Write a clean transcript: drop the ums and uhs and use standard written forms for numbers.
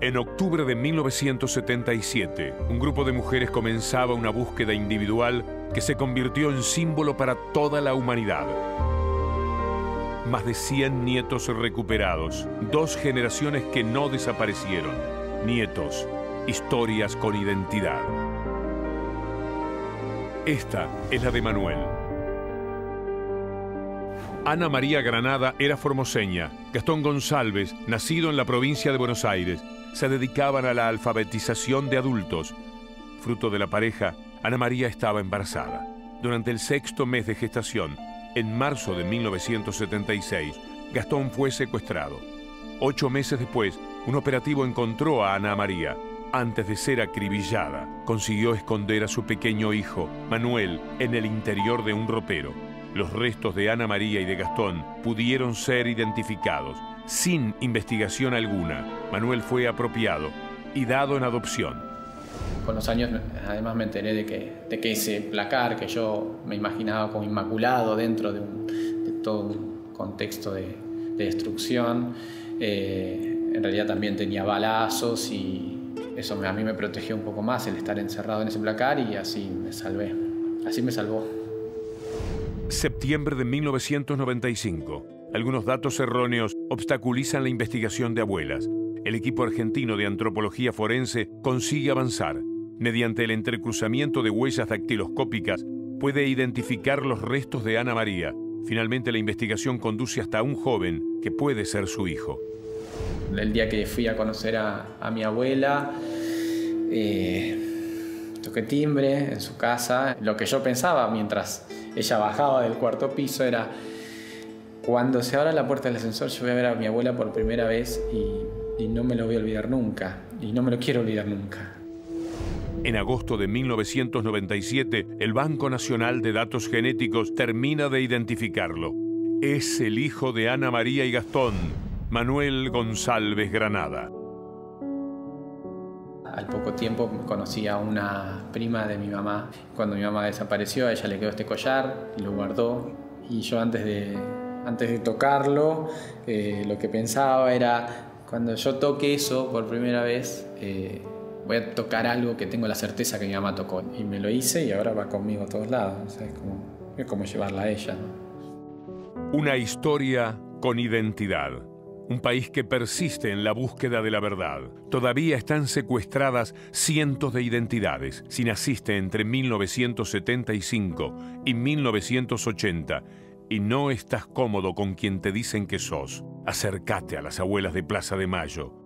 En octubre de 1977, un grupo de mujeres comenzaba una búsqueda individual que se convirtió en símbolo para toda la humanidad. Más de 100 nietos recuperados, 2 generaciones que no desaparecieron. Nietos, historias con identidad. Esta es la de Manuel. Ana María Granada era formoseña. Gastón Gonçalves, nacido en la provincia de Buenos Aires, se dedicaban a la alfabetización de adultos. Fruto de la pareja, Ana María estaba embarazada. Durante el 6.º mes de gestación, en marzo de 1976, Gastón fue secuestrado. 8 meses después, un operativo encontró a Ana María. Antes de ser acribillada, consiguió esconder a su pequeño hijo, Manuel, en el interior de un ropero. Los restos de Ana María y de Gastón pudieron ser identificados. Sin investigación alguna, Manuel fue apropiado y dado en adopción. Con los años, además, me enteré de que ese placar que yo me imaginaba como inmaculado dentro de todo un contexto de destrucción, en realidad también tenía balazos, y eso a mí me protegió un poco más el estar encerrado en ese placar, y así me salvé. Así me salvó. Septiembre de 1995. Algunos datos erróneos obstaculizan la investigación de Abuelas. El equipo argentino de antropología forense consigue avanzar. Mediante el entrecruzamiento de huellas dactiloscópicas, puede identificar los restos de Ana María. Finalmente, la investigación conduce hasta un joven que puede ser su hijo. El día que fui a conocer a mi abuela, toqué timbre en su casa. Lo que yo pensaba mientras ella bajaba del 4.º piso era: cuando se abra la puerta del ascensor, yo voy a ver a mi abuela por primera vez y no me lo voy a olvidar nunca. Y no me lo quiero olvidar nunca. En agosto de 1997, el Banco Nacional de Datos Genéticos termina de identificarlo. Es el hijo de Ana María y Gastón, Manuel González Granada. Al poco tiempo conocí a una prima de mi mamá. Cuando mi mamá desapareció, a ella le quedó este collar y lo guardó. Y yo antes de tocarlo, lo que pensaba era: cuando yo toque eso por primera vez, voy a tocar algo que tengo la certeza que mi mamá tocó. Y me lo hice, y ahora va conmigo a todos lados. O sea, es como llevarla a ella, ¿no? Una historia con identidad. Un país que persiste en la búsqueda de la verdad. Todavía están secuestradas cientos de identidades. Si naciste entre 1975 y 1980 y no estás cómodo con quien te dicen que sos, acércate a las Abuelas de Plaza de Mayo.